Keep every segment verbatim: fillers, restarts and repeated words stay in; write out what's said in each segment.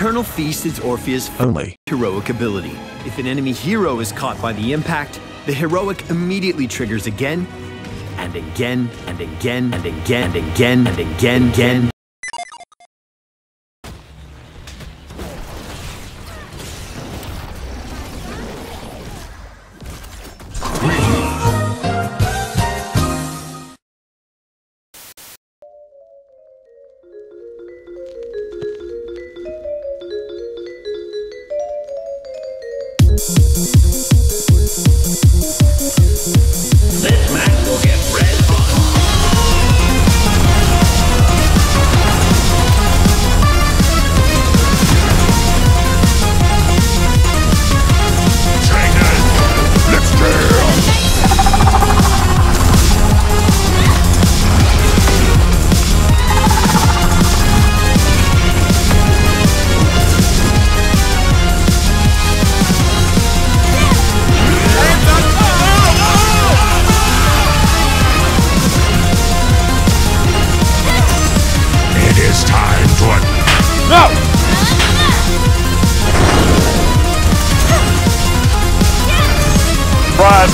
Eternal Feast is Orpheus' only heroic ability. If an enemy hero is caught by the impact, the heroic immediately triggers again, and again, and again, and again, and again, and again, and again. This match will get red hot. Dragon, let's surprise,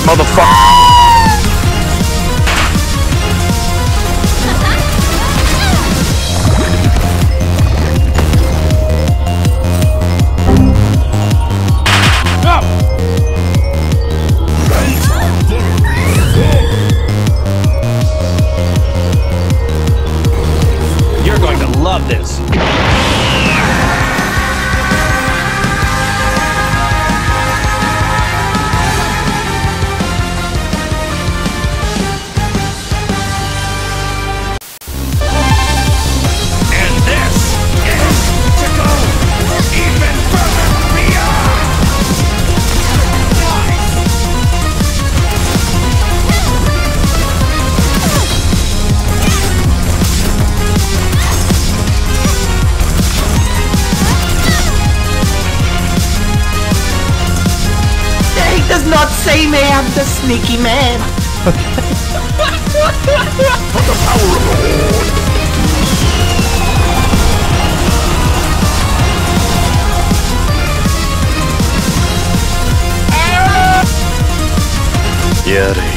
motherfucker! You're going to love this! Not say me, I'm the sneaky man. For the power of the Lord. Yeti.